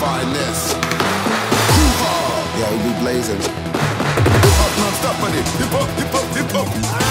finest. Hoo-ha! Yeah, we be blazing. Hip-hop, non-stop, buddy. Hip-hop, hip-hop, hip-hop.